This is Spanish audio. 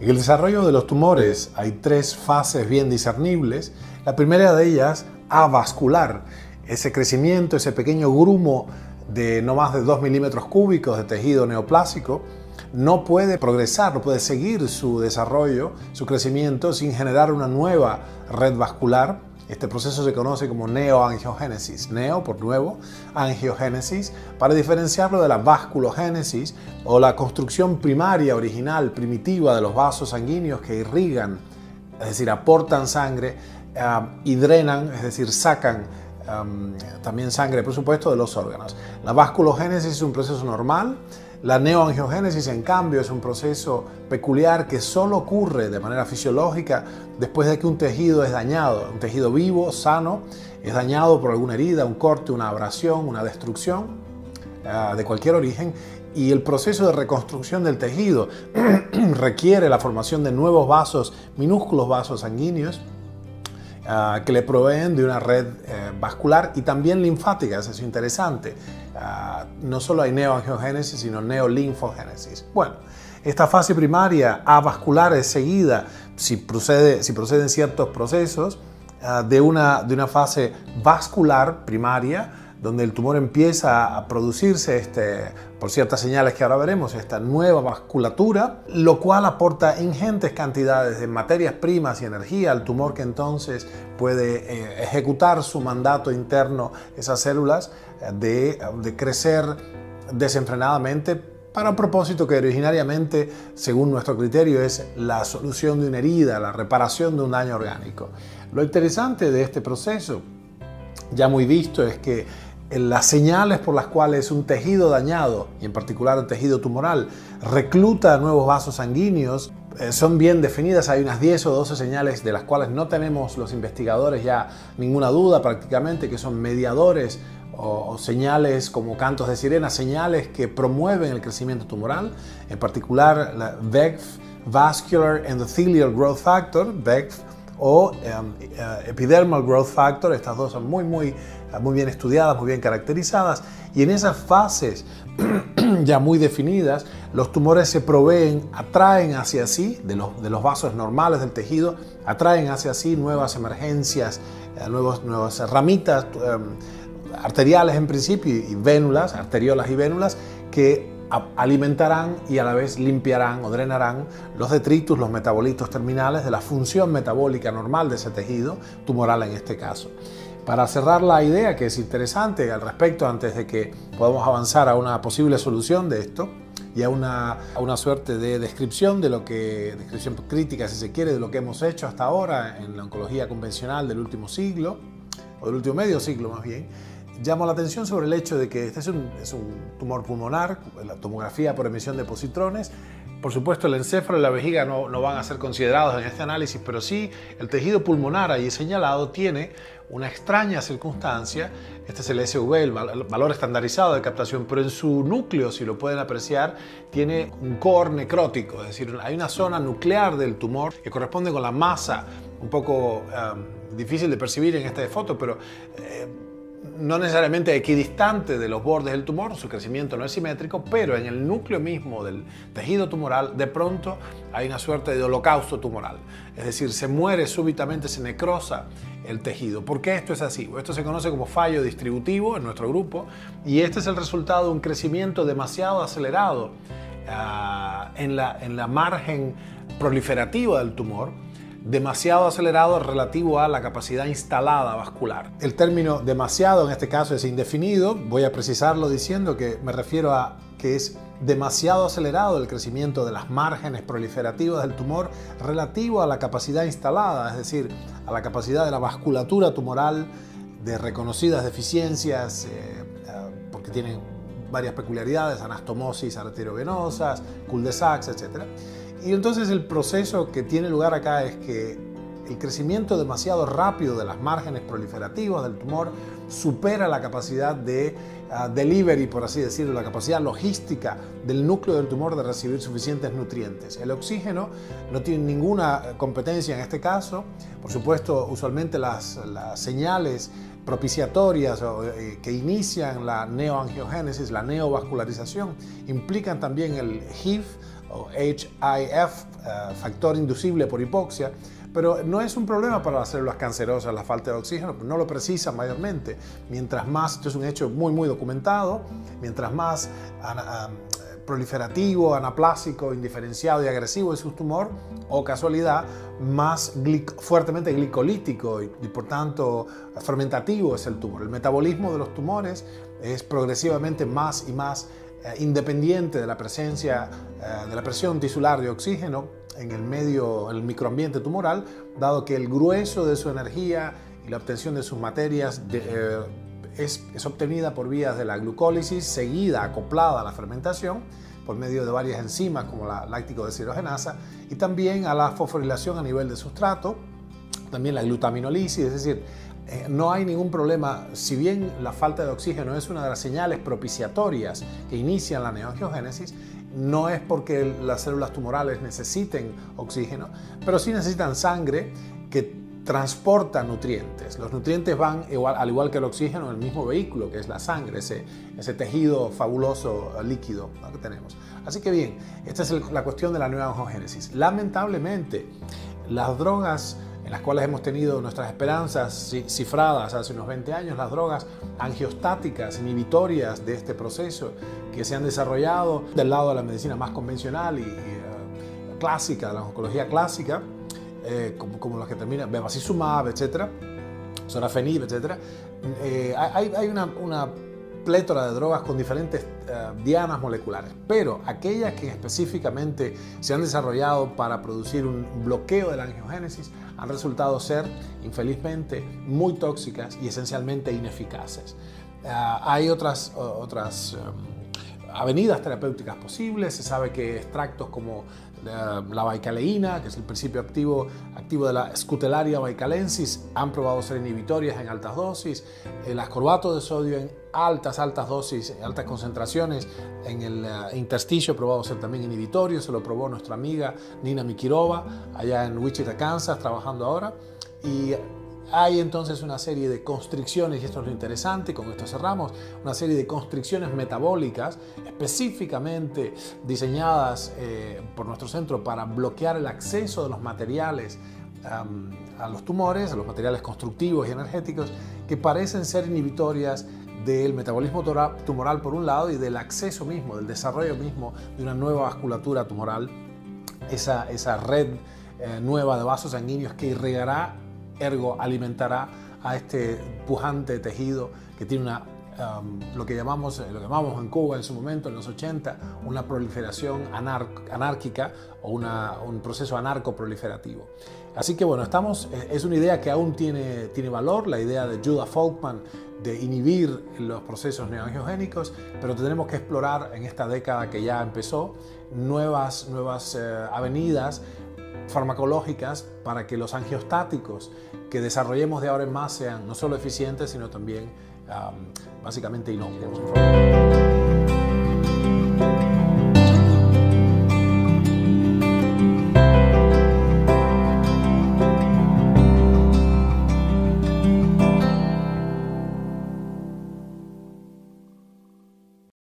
En el desarrollo de los tumores hay tres fases bien discernibles. La primera de ellas, avascular, ese crecimiento, ese pequeño grumo de no más de 2 milímetros cúbicos de tejido neoplásico, no puede progresar, no puede seguir su desarrollo, su crecimiento, sin generar una nueva red vascular. Este proceso se conoce como neo-angiogénesis, neo por nuevo, angiogénesis, para diferenciarlo de la vasculogénesis o la construcción primaria, original, primitiva de los vasos sanguíneos que irrigan, es decir, aportan sangre y drenan, es decir, sacan también sangre, por supuesto, de los órganos. La vasculogénesis es un proceso normal. La neoangiogénesis, en cambio, es un proceso peculiar que solo ocurre de manera fisiológica después de que un tejido es dañado, un tejido vivo, sano, es dañado por alguna herida, un corte, una abrasión, una destrucción de cualquier origen, y el proceso de reconstrucción del tejido requiere la formación de nuevos vasos, minúsculos vasos sanguíneos, que le proveen de una red vascular y también linfática. Eso es interesante. No solo hay neoangiogénesis, sino neolinfogénesis. Bueno, esta fase primaria avascular es seguida, si proceden ciertos procesos, de una fase vascular primaria, donde el tumor empieza a producirse, por ciertas señales que ahora veremos, esta nueva vasculatura, lo cual aporta ingentes cantidades de materias primas y energía al tumor, que entonces puede ejecutar su mandato interno, esas células, de crecer desenfrenadamente para un propósito que originariamente, según nuestro criterio, es la solución de una herida, la reparación de un daño orgánico. Lo interesante de este proceso, ya muy visto, es que las señales por las cuales un tejido dañado, y en particular el tejido tumoral, recluta nuevos vasos sanguíneos son bien definidas. Hay unas 10 o 12 señales de las cuales no tenemos los investigadores ya ninguna duda prácticamente, que son mediadores o señales como cantos de sirena, señales que promueven el crecimiento tumoral, en particular la VEGF, Vascular Endothelial Growth Factor, VEGF, o Epidermal Growth Factor. Estas dos son muy bien estudiadas, muy bien caracterizadas, y en esas fases ya muy definidas los tumores se atraen hacia sí, de los vasos normales del tejido, atraen hacia sí nuevas emergencias, nuevas ramitas arteriales en principio, y vénulas, arteriolas y vénulas, que alimentarán y a la vez limpiarán o drenarán los detritus, los metabolitos terminales de la función metabólica normal de ese tejido tumoral en este caso. Para cerrar la idea, que es interesante al respecto, antes de que podamos avanzar a una posible solución de esto y a una suerte de descripción crítica, si se quiere, de lo que hemos hecho hasta ahora en la oncología convencional del último siglo, o del último medio siglo más bien, llamó la atención sobre el hecho de que este es un tumor pulmonar, la tomografía por emisión de positrones. Por supuesto, el encéfalo y la vejiga no van a ser considerados en este análisis, pero sí el tejido pulmonar ahí señalado tiene una extraña circunstancia. Este es el SUV, el valor estandarizado de captación, pero en su núcleo, si lo pueden apreciar, tiene un core necrótico, es decir, hay una zona nuclear del tumor que corresponde con la masa, un poco difícil de percibir en esta foto, pero no necesariamente equidistante de los bordes del tumor. Su crecimiento no es simétrico, pero en el núcleo mismo del tejido tumoral de pronto hay una suerte de holocausto tumoral, es decir, se muere súbitamente, se necrosa el tejido. ¿Por qué esto es así? Esto se conoce como fallo distributivo en nuestro grupo, y este es el resultado de un crecimiento demasiado acelerado en la margen proliferativa del tumor, demasiado acelerado relativo a la capacidad instalada vascular. El término demasiado en este caso es indefinido. Voy a precisarlo diciendo que me refiero a que es demasiado acelerado el crecimiento de las márgenes proliferativas del tumor relativo a la capacidad instalada, es decir, a la capacidad de la vasculatura tumoral, de reconocidas deficiencias, porque tienen varias peculiaridades, anastomosis arteriovenosas, cul-de-sacs, etc. Y entonces el proceso que tiene lugar acá es que el crecimiento demasiado rápido de las márgenes proliferativas del tumor supera la capacidad de delivery, por así decirlo, la capacidad logística del núcleo del tumor de recibir suficientes nutrientes. El oxígeno no tiene ninguna competencia en este caso. Por supuesto, usualmente las señales propiciatorias que inician la neoangiogénesis, la neovascularización, implican también el HIF o HIF, factor inducible por hipoxia, pero no es un problema para las células cancerosas la falta de oxígeno, no lo precisan mayormente. Mientras más, esto es un hecho muy documentado, mientras más proliferativo, anaplásico, indiferenciado y agresivo es su tumor, o casualidad, más fuertemente glicolítico y por tanto fermentativo es el tumor. El metabolismo de los tumores es progresivamente más y más independiente de la presencia de la presión tisular de oxígeno en el medio, en el microambiente tumoral, dado que el grueso de su energía y la obtención de sus materias es obtenida por vías de la glucólisis, seguida, acoplada a la fermentación, por medio de varias enzimas como la láctico-deshidrogenasa, y también a la fosforilación a nivel de sustrato, también la glutaminolisis, es decir, no hay ningún problema. Si bien la falta de oxígeno es una de las señales propiciatorias que inician la neoangiogénesis, no es porque las células tumorales necesiten oxígeno, pero sí necesitan sangre que transporta nutrientes. Los nutrientes van, al igual que el oxígeno, en el mismo vehículo, que es la sangre, ese tejido fabuloso líquido que tenemos. Así que bien, esta es la cuestión de la neoangiogénesis. Lamentablemente, las drogas en las cuales hemos tenido nuestras esperanzas cifradas hace unos 20 años, las drogas angiostáticas, inhibitorias de este proceso, que se han desarrollado del lado de la medicina más convencional y clásica, de la oncología clásica, como las que terminan, bevacizumab, etcétera, sorafenib, etcétera. Hay una plétora de drogas con diferentes dianas moleculares, pero aquellas que específicamente se han desarrollado para producir un bloqueo de la angiogénesis han resultado ser, infelizmente, muy tóxicas y esencialmente ineficaces. Hay otras avenidas terapéuticas posibles. Se sabe que extractos como la baicaleína, que es el principio activo de la Scutellaria baicalensis, han probado ser inhibitorias en altas dosis, el ascorbato de sodio en altas dosis, en altas concentraciones, en el intersticio probado ser también inhibitorio. Se lo probó nuestra amiga Nina Mikirova allá en Wichita, Kansas, trabajando ahora, y hay entonces una serie de constricciones, y esto es lo interesante, con esto cerramos, una serie de constricciones metabólicas específicamente diseñadas por nuestro centro para bloquear el acceso de los materiales a los tumores, a los materiales constructivos y energéticos, que parecen ser inhibitorias del metabolismo tumoral por un lado y del acceso mismo, del desarrollo mismo de una nueva vasculatura tumoral, esa red nueva de vasos sanguíneos que irrigará, ergo alimentará a este pujante tejido que tiene lo que llamamos en Cuba en su momento, en los 80, una proliferación anárquica o un proceso anarcoproliferativo. Así que bueno, es una idea que aún tiene valor, la idea de Judah Folkman de inhibir los procesos neoangiogénicos, pero tendremos que explorar en esta década que ya empezó nuevas avenidas farmacológicas para que los angiostáticos que desarrollemos de ahora en más sean no solo eficientes, sino también básicamente inocuos.